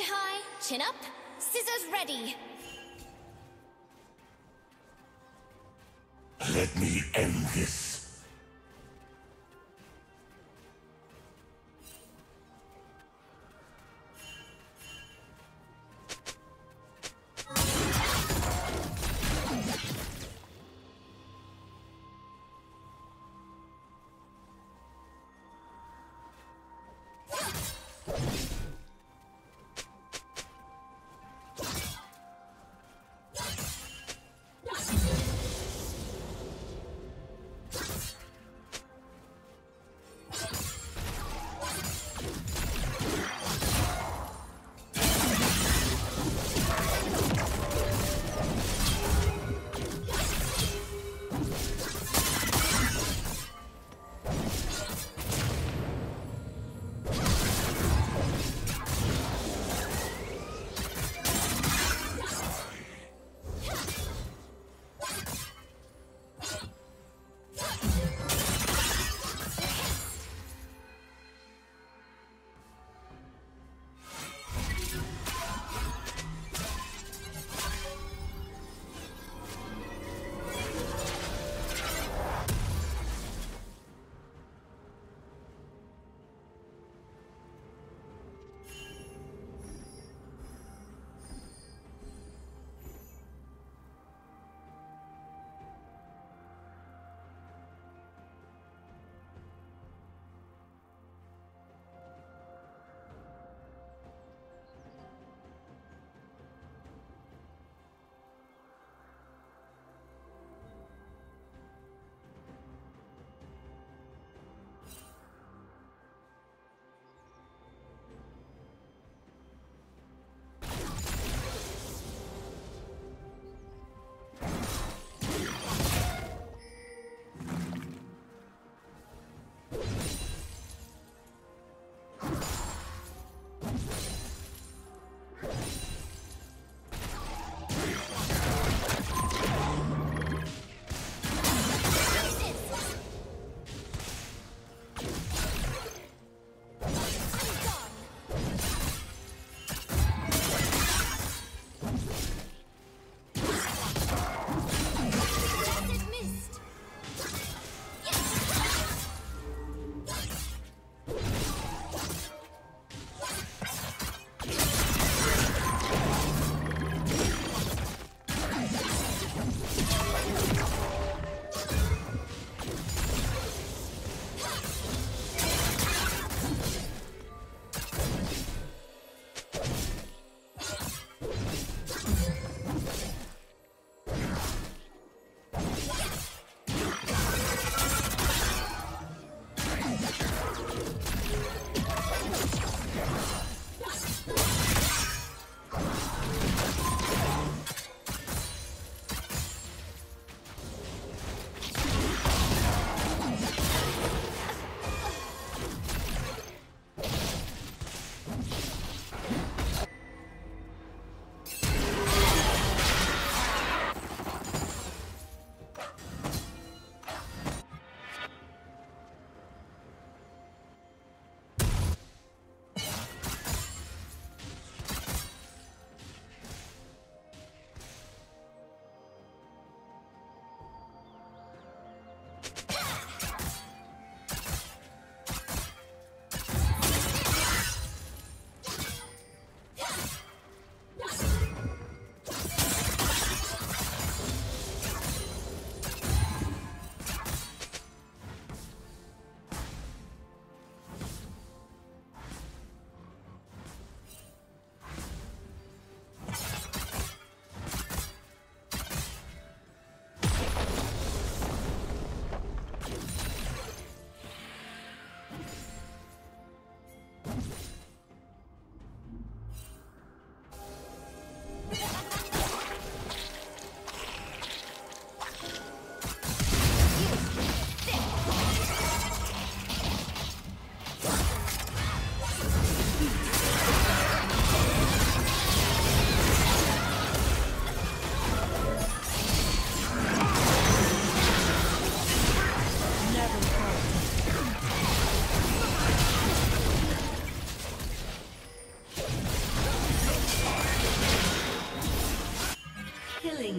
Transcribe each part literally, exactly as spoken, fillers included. Head high, chin up, scissors ready. Let me end this. You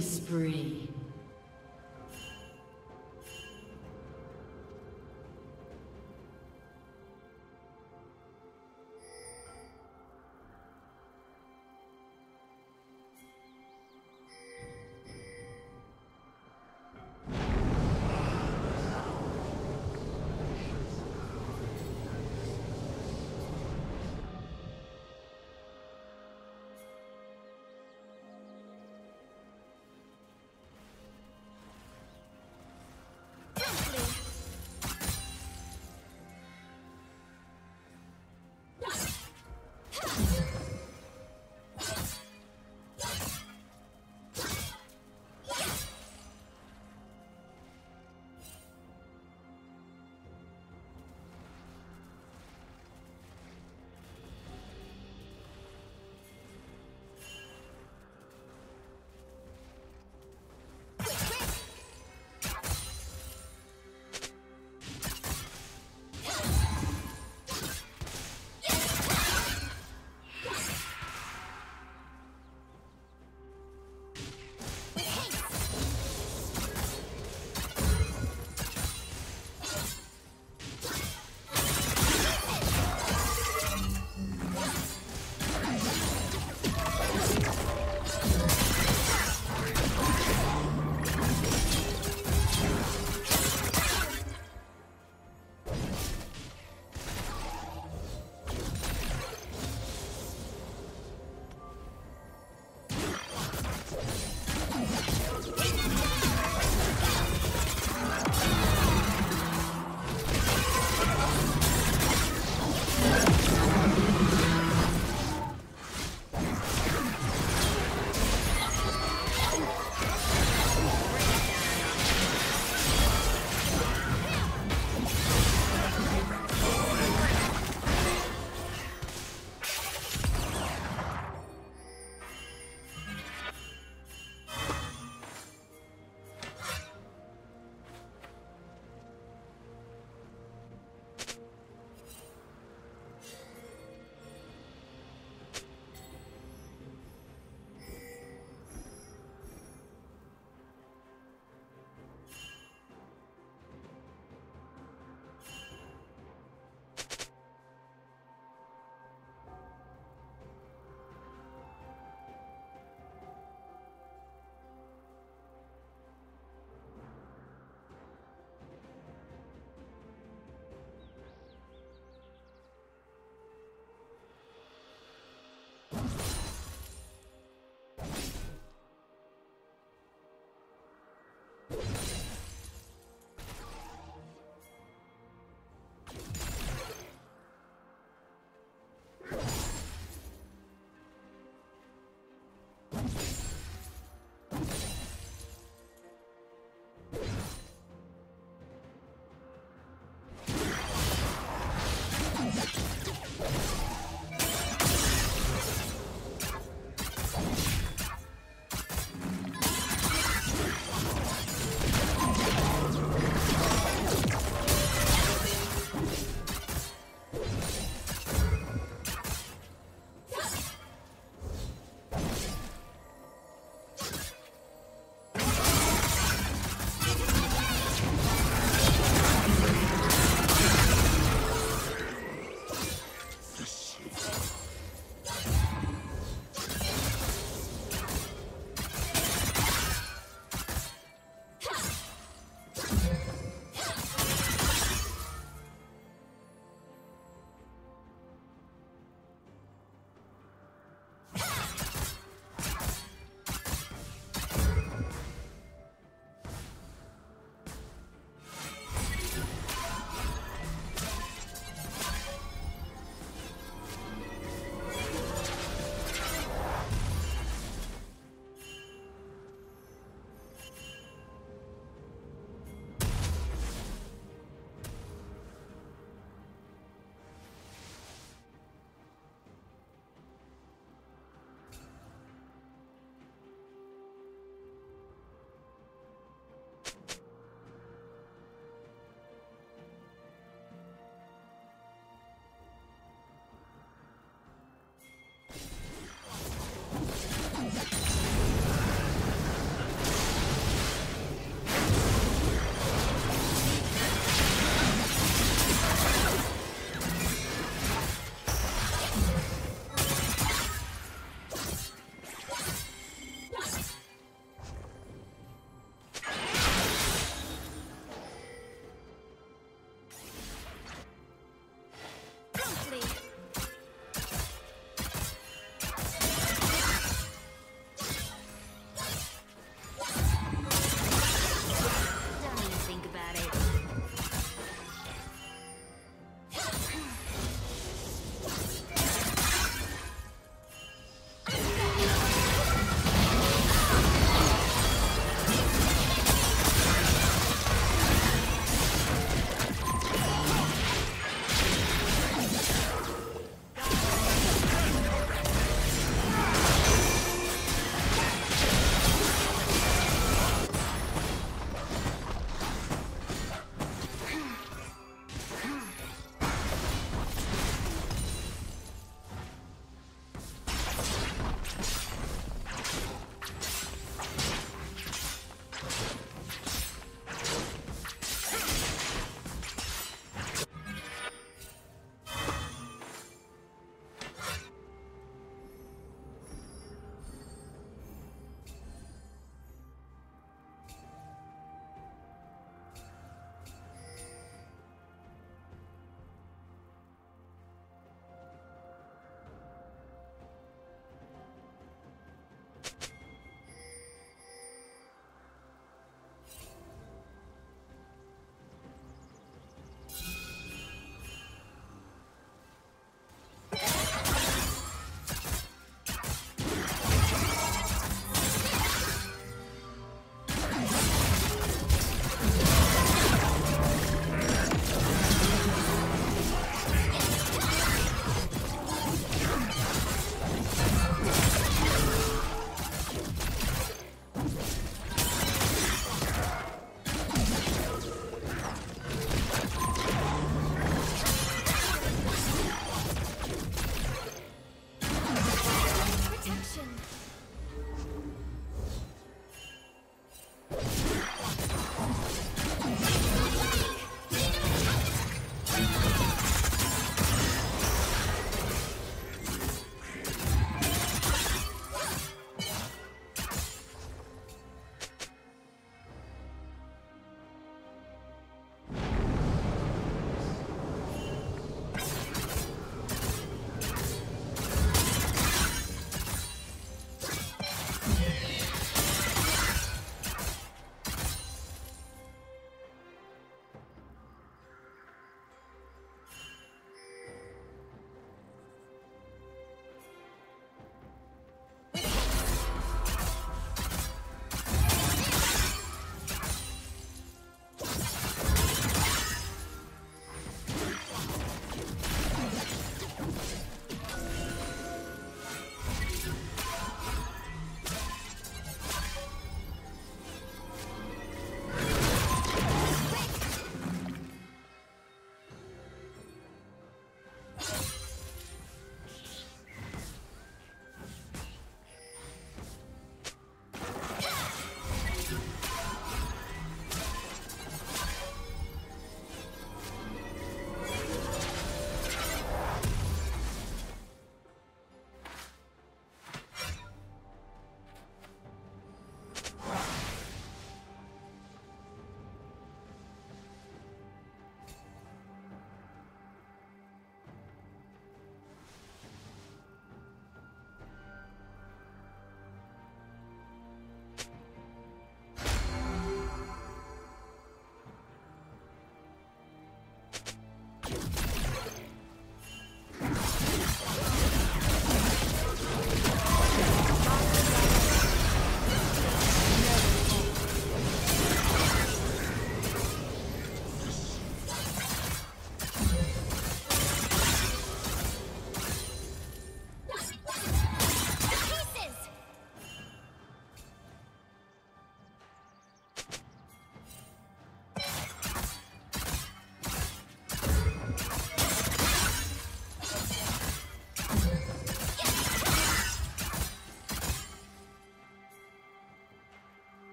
Killing spree.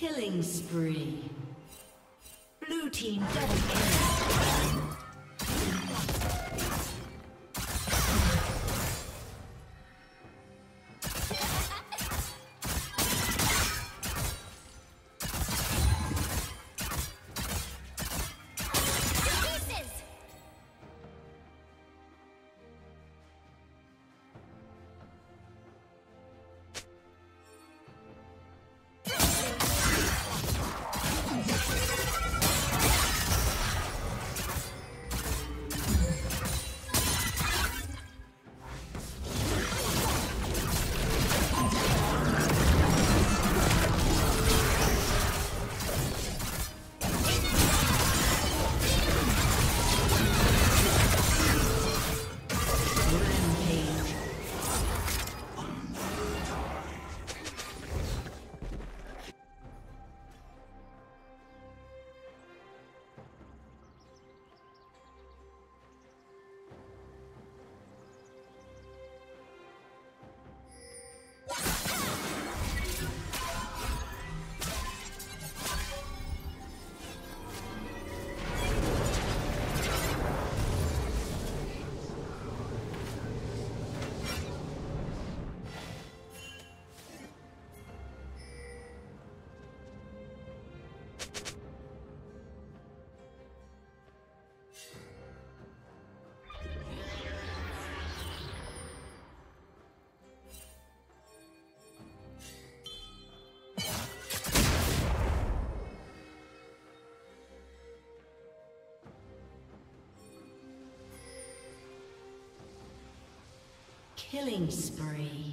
Killing spree. Blue team double kill. Killing spree.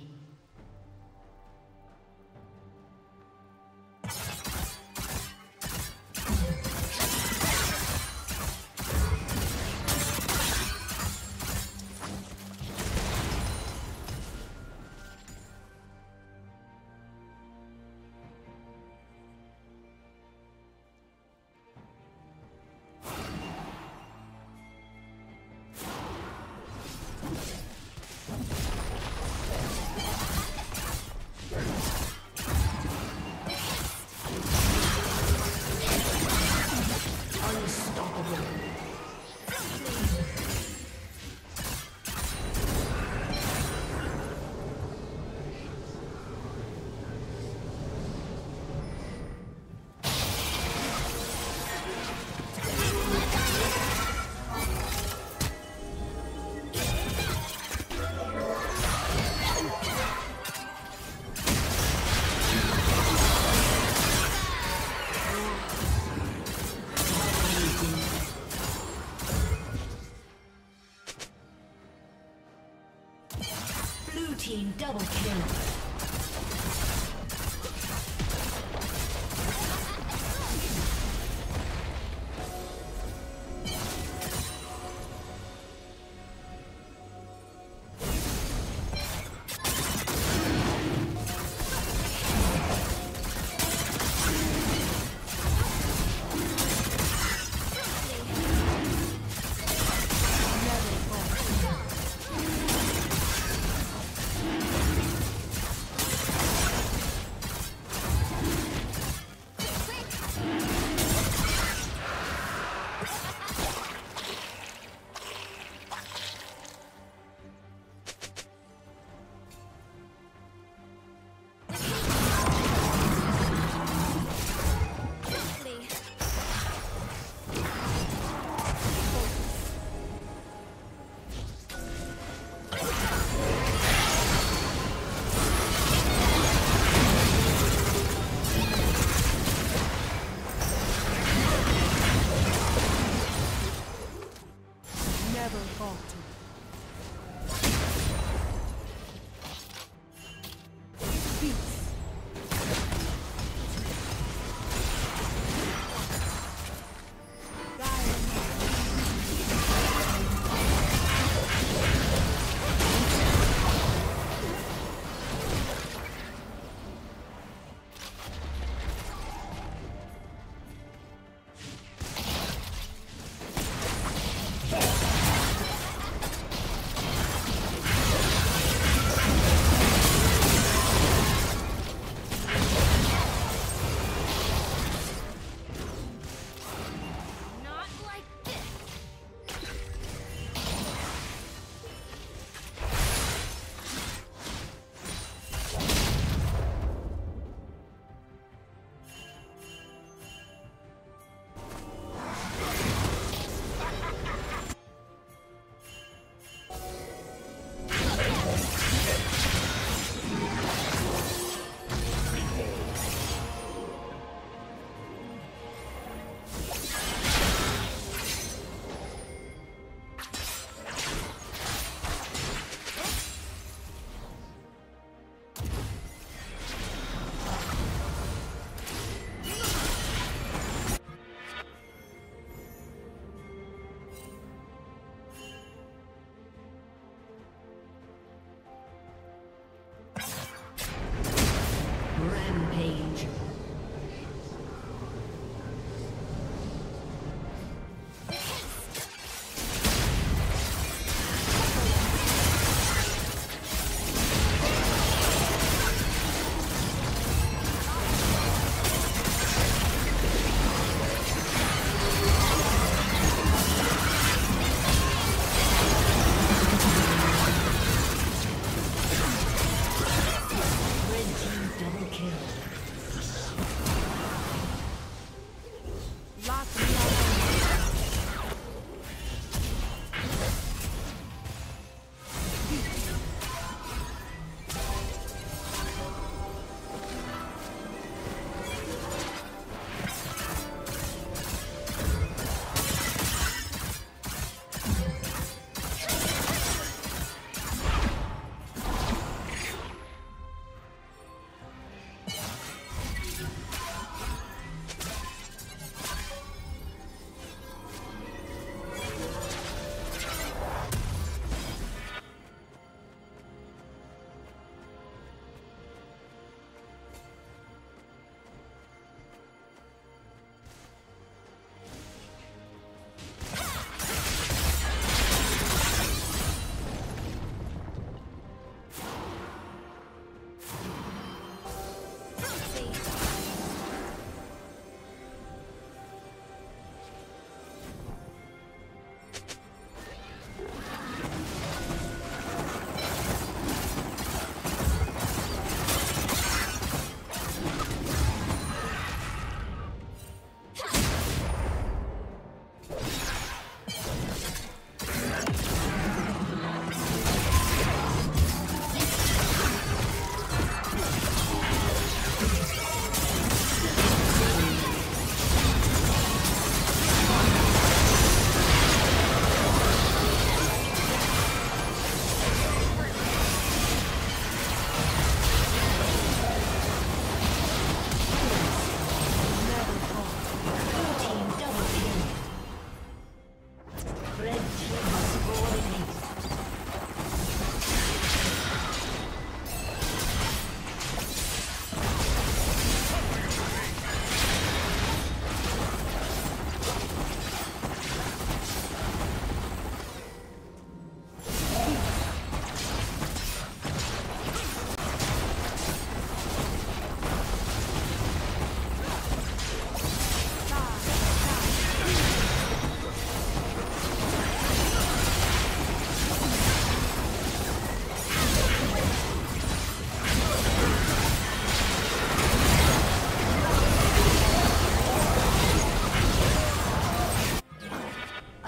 Rampage.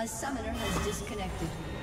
Summoner has disconnected.